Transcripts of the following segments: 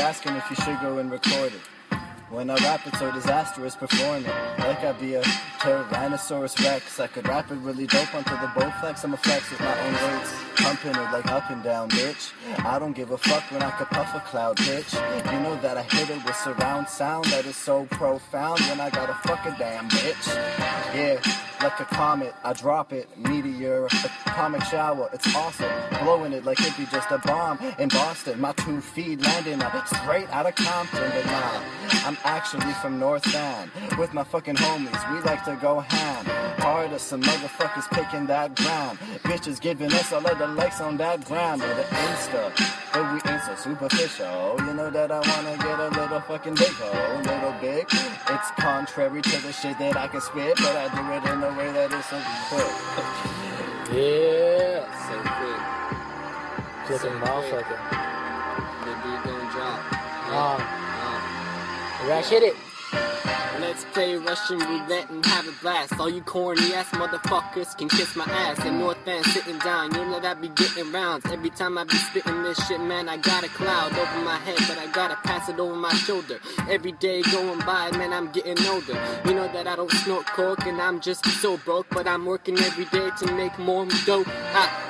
asking if you should go and record it. When I rap it so disastrous performing, like I'd be a Tyrannosaurus Rex. I could rap it really dope until the bow flex. I'm a flex with my own words, pumping it like up and down, bitch. I don't give a fuck when I could puff a cloud, bitch. You know that I hit it with surround sound that is so profound when I gotta fuck a damn bitch. Yeah, like a comet, I drop it, meteor, atomic shower, it's awesome. Blowing it like it'd be just a bomb in Boston. My two feet landing up straight out of Compton, but nah, I'm actually from North Van. With my fucking homies, we like to go ham. Hard as some motherfuckers picking that ground. Bitches giving us all of the likes on that ground or the Insta. But we ain't so superficial. You know that I wanna get a little fucking big hole, little big. It's contrary to the shit that I can spit, but I do it in a way that is so quick. Yeah, so quick. Just a motherfucker. The beat don't drop. Rush hit it. Let's play Russian roulette and have a blast. All you corny ass motherfuckers can kiss my ass. In North Van sitting down, you know that I be getting rounds. Every time I be spitting this shit, man, I got a cloud over my head, but I gotta pass it over my shoulder. Every day going by, man, I'm getting older. You know that I don't snort coke and I'm just so broke, but I'm working every day to make more dope.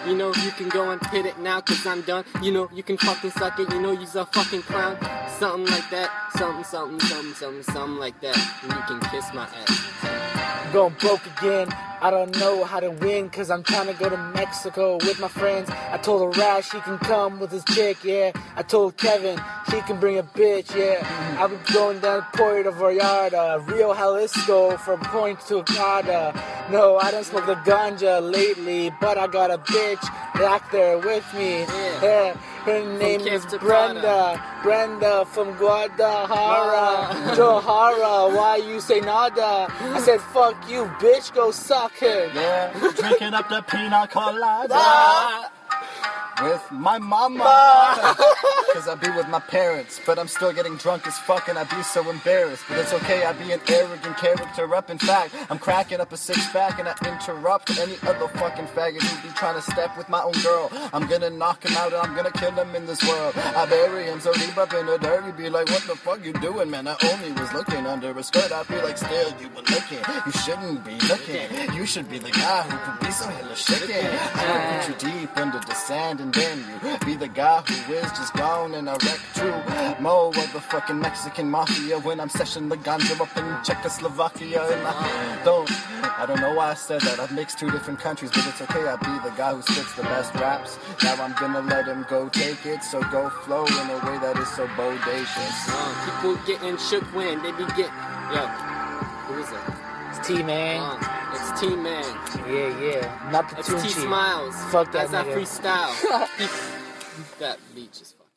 You know you can go and hit it now, cause I'm done. You know you can fucking suck it, you know you's a fucking clown. Something like that, something like that. You can kiss my ass. Going broke again, I don't know how to win, cause I'm trying to go to Mexico with my friends. I told Arash he can come with his chick, yeah. I told Kevin he can bring a bitch, yeah. I'll be going down Puerto Vallarta, Rio Jalisco from Point to Acada. No, I don't smoke the ganja lately, but I got a bitch back there with me, yeah. Her name is Brenda, Brenda from Guadalajara. Johara, why you say nada? I said, fuck you, bitch, go suck him. Yeah, drinking up the pina colada with my mama. Cause I be with my parents, but I'm still getting drunk as fuck and I be so embarrassed. But it's okay, I be an arrogant character up in fact. I'm cracking up a six-pack and I interrupt any other fucking faggot who be trying to step with my own girl. I'm gonna knock him out and I'm gonna kill him in this world. I bury him so deep up in the dirt, he be like, what the fuck you doing, man? I only was looking under a skirt. I feel like still you were looking. You shouldn't be looking. You should be the guy who could be so hella shaking. I would put you deep under the sand and then you be the guy who is just gone. And I wreck too. More of the fucking Mexican mafia when I'm session the ganja up in Czechoslovakia. And I don't know why I said that. I've mixed two different countries, but it's okay. I be the guy who spits the best raps. Now I'm gonna let him go take it. So go flow in a way that is so bodacious. People getting shook when they be getting. Yo, who is that? It's T-Man. It's T-Man. Yeah, yeah. Not the T-Smiles. Fuck that. That's nigga. Not freestyle. That beach is fun.